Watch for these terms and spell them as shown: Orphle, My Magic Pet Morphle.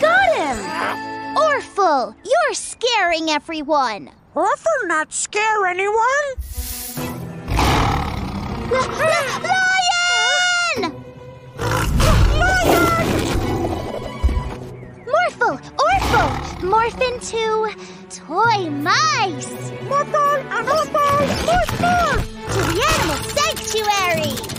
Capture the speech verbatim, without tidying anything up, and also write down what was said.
Got him! Orphle, you're scaring everyone! Orphle not scare anyone? Lion! Lion! Morphle, Orphle, morph into toy mice! Morphle and Orphle, morph, morph! To the animal sanctuary!